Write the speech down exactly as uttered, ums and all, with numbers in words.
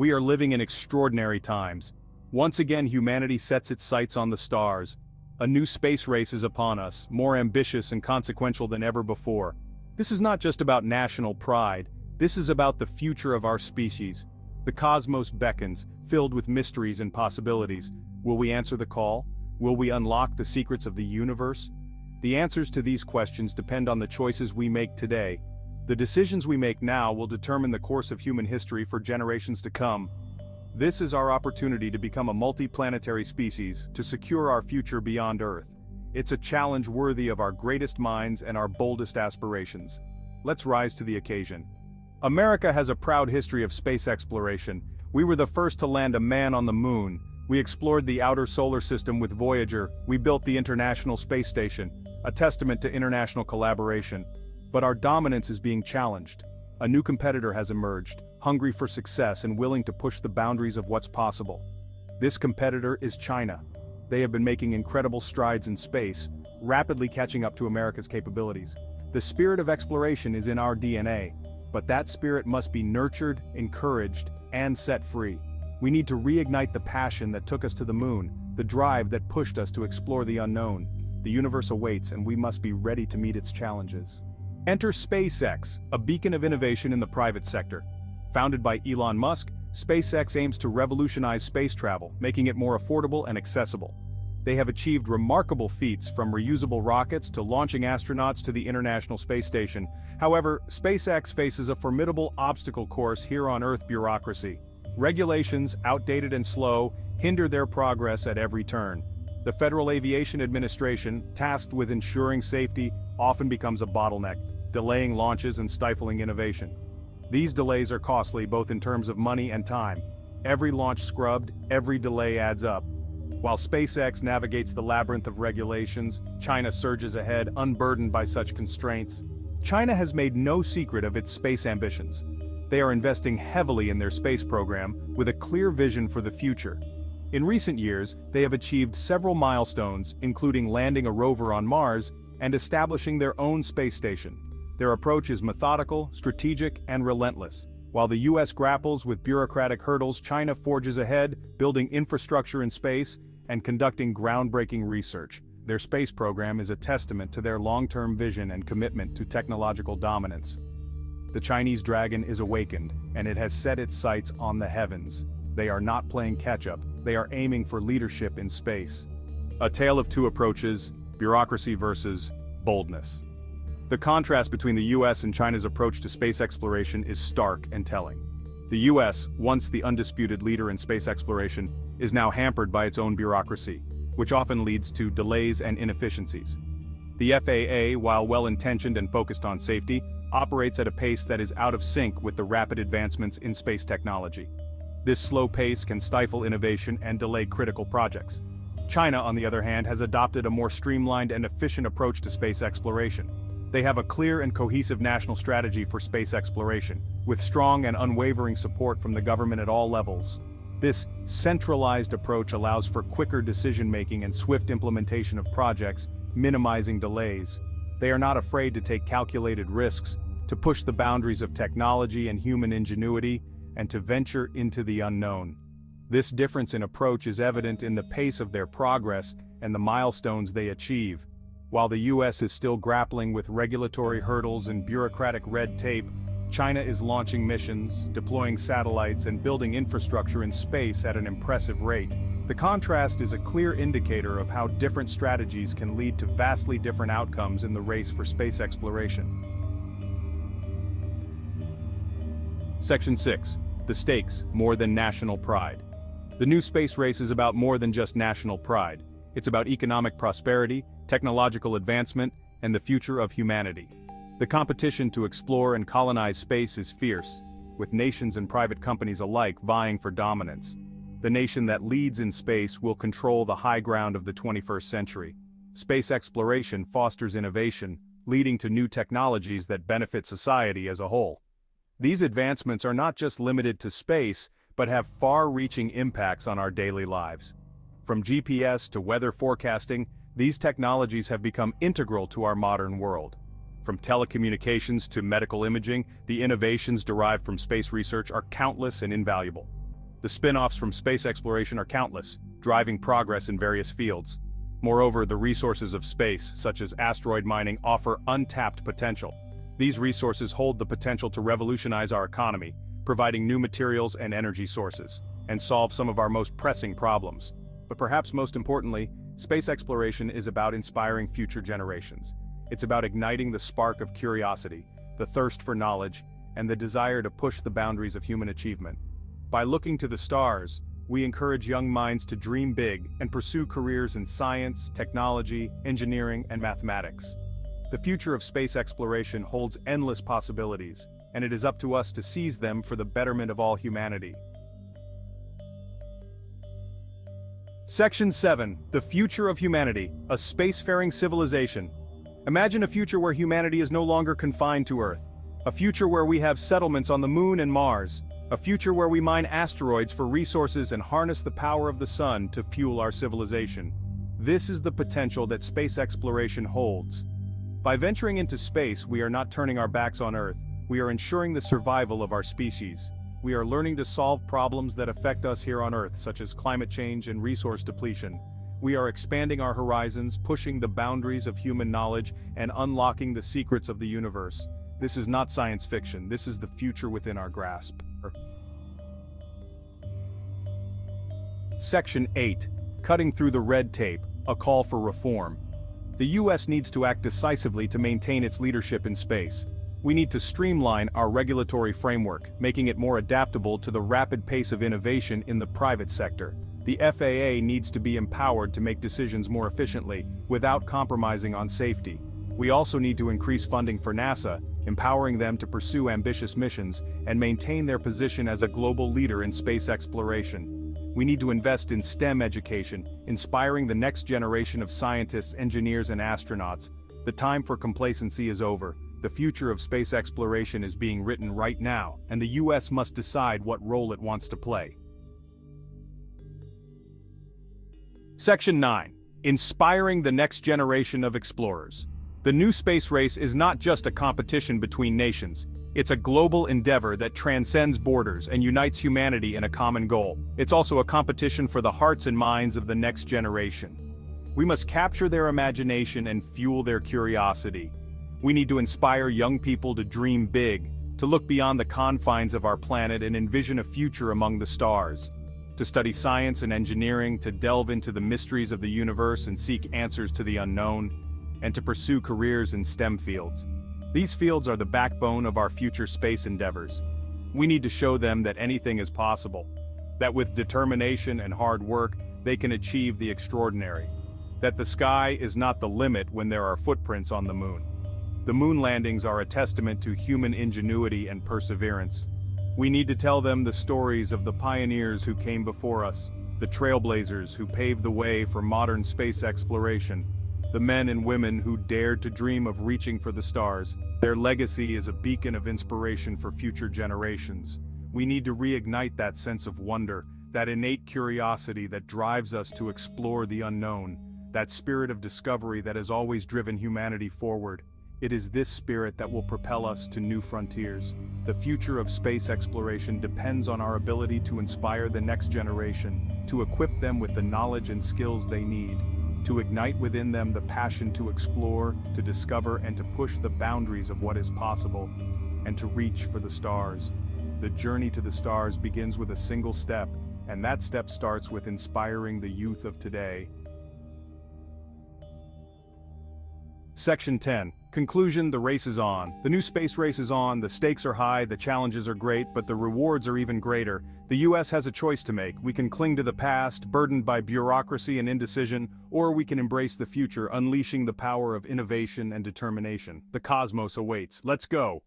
We are living in extraordinary times. Once again, humanity sets its sights on the stars. A new space race is upon us, more ambitious and consequential than ever before. This is not just about national pride, this is about the future of our species. The cosmos beckons, filled with mysteries and possibilities. Will we answer the call? Will we unlock the secrets of the universe? The answers to these questions depend on the choices we make today. The decisions we make now will determine the course of human history for generations to come. This is our opportunity to become a multi-planetary species, to secure our future beyond Earth. It's a challenge worthy of our greatest minds and our boldest aspirations. Let's rise to the occasion. America has a proud history of space exploration. We were the first to land a man on the moon. We explored the outer solar system with Voyager. We built the International Space Station, a testament to international collaboration. But our dominance is being challenged. A new competitor has emerged, hungry for success and willing to push the boundaries of what's possible. This competitor is China. They have been making incredible strides in space, rapidly catching up to America's capabilities. The spirit of exploration is in our D N A, but that spirit must be nurtured, encouraged, and set free. We need to reignite the passion that took us to the moon, the drive that pushed us to explore the unknown. The universe awaits, and we must be ready to meet its challenges. Enter SpaceX, a beacon of innovation in the private sector. Founded by Elon Musk, SpaceX aims to revolutionize space travel, making it more affordable and accessible. They have achieved remarkable feats, from reusable rockets to launching astronauts to the International Space Station. However, SpaceX faces a formidable obstacle course here on Earth: bureaucracy. Regulations, outdated and slow, hinder their progress at every turn. The Federal Aviation Administration, tasked with ensuring safety, often becomes a bottleneck, delaying launches and stifling innovation. These delays are costly both in terms of money and time. Every launch scrubbed, every delay adds up. While SpaceX navigates the labyrinth of regulations, China surges ahead, unburdened by such constraints. China has made no secret of its space ambitions. They are investing heavily in their space program, with a clear vision for the future. In recent years, they have achieved several milestones, including landing a rover on Mars and establishing their own space station. Their approach is methodical, strategic, and relentless. While the U S grapples with bureaucratic hurdles, China forges ahead, building infrastructure in space and conducting groundbreaking research. Their space program is a testament to their long-term vision and commitment to technological dominance. The Chinese dragon is awakened, and it has set its sights on the heavens. They are not playing catch-up, they are aiming for leadership in space. A tale of two approaches: bureaucracy versus boldness. The contrast between the U S and China's approach to space exploration is stark and telling. The U S, once the undisputed leader in space exploration, is now hampered by its own bureaucracy, which often leads to delays and inefficiencies. The F A A, while well-intentioned and focused on safety, operates at a pace that is out of sync with the rapid advancements in space technology. This slow pace can stifle innovation and delay critical projects. China, on the other hand, has adopted a more streamlined and efficient approach to space exploration. They have a clear and cohesive national strategy for space exploration, with strong and unwavering support from the government at all levels. This centralized approach allows for quicker decision-making and swift implementation of projects, minimizing delays. They are not afraid to take calculated risks, to push the boundaries of technology and human ingenuity, and to venture into the unknown. This difference in approach is evident in the pace of their progress and the milestones they achieve. While the U S is still grappling with regulatory hurdles and bureaucratic red tape, China is launching missions, deploying satellites, and building infrastructure in space at an impressive rate. The contrast is a clear indicator of how different strategies can lead to vastly different outcomes in the race for space exploration. Section six. The stakes: more than national pride. The new space race is about more than just national pride. It's about economic prosperity, technological advancement, and the future of humanity. The competition to explore and colonize space is fierce, with nations and private companies alike vying for dominance. The nation that leads in space will control the high ground of the twenty-first century. Space exploration fosters innovation, leading to new technologies that benefit society as a whole. These advancements are not just limited to space, but have far-reaching impacts on our daily lives. From G P S to weather forecasting, these technologies have become integral to our modern world. From telecommunications to medical imaging, the innovations derived from space research are countless and invaluable. The spin-offs from space exploration are countless, driving progress in various fields. Moreover, the resources of space, such as asteroid mining, offer untapped potential. These resources hold the potential to revolutionize our economy, providing new materials and energy sources, and solve some of our most pressing problems. But perhaps most importantly, space exploration is about inspiring future generations. It's about igniting the spark of curiosity, the thirst for knowledge, and the desire to push the boundaries of human achievement. By looking to the stars, we encourage young minds to dream big and pursue careers in science, technology, engineering, and mathematics. The future of space exploration holds endless possibilities, and it is up to us to seize them for the betterment of all humanity. Section seven. The Future of Humanity, a Spacefaring Civilization. Imagine a future where humanity is no longer confined to Earth. A future where we have settlements on the Moon and Mars. A future where we mine asteroids for resources and harness the power of the sun to fuel our civilization. This is the potential that space exploration holds. By venturing into space, we are not turning our backs on Earth, we are ensuring the survival of our species. We are learning to solve problems that affect us here on Earth, such as climate change and resource depletion. We are expanding our horizons, pushing the boundaries of human knowledge, and unlocking the secrets of the universe. This is not science fiction, this is the future within our grasp. Section eight. Cutting through the red tape, a call for reform. The U S needs to act decisively to maintain its leadership in space. We need to streamline our regulatory framework, making it more adaptable to the rapid pace of innovation in the private sector. The F A A needs to be empowered to make decisions more efficiently, without compromising on safety. We also need to increase funding for NASA, empowering them to pursue ambitious missions and maintain their position as a global leader in space exploration. We need to invest in STEM education, inspiring the next generation of scientists, engineers, and astronauts. The time for complacency is over. The future of space exploration is being written right now, and the U S must decide what role it wants to play. Section nine. Inspiring the next generation of explorers. The new space race is not just a competition between nations, it's a global endeavor that transcends borders and unites humanity in a common goal. It's also a competition for the hearts and minds of the next generation. We must capture their imagination and fuel their curiosity. We need to inspire young people to dream big, to look beyond the confines of our planet and envision a future among the stars, to study science and engineering, to delve into the mysteries of the universe and seek answers to the unknown, and to pursue careers in STEM fields. These fields are the backbone of our future space endeavors. We need to show them that anything is possible, that with determination and hard work, they can achieve the extraordinary, that the sky is not the limit when there are footprints on the moon. The moon landings are a testament to human ingenuity and perseverance. We need to tell them the stories of the pioneers who came before us, the trailblazers who paved the way for modern space exploration, the men and women who dared to dream of reaching for the stars. Their legacy is a beacon of inspiration for future generations. We need to reignite that sense of wonder, that innate curiosity that drives us to explore the unknown, that spirit of discovery that has always driven humanity forward. It is this spirit that will propel us to new frontiers. The future of space exploration depends on our ability to inspire the next generation, to equip them with the knowledge and skills they need, to ignite within them the passion to explore, to discover, and to push the boundaries of what is possible, and to reach for the stars. The journey to the stars begins with a single step, and that step starts with inspiring the youth of today. Section ten. Conclusion: the race is on. The new space race is on, the stakes are high, the challenges are great, but the rewards are even greater. The U S has a choice to make. We can cling to the past, burdened by bureaucracy and indecision, or we can embrace the future, unleashing the power of innovation and determination. The cosmos awaits. Let's go!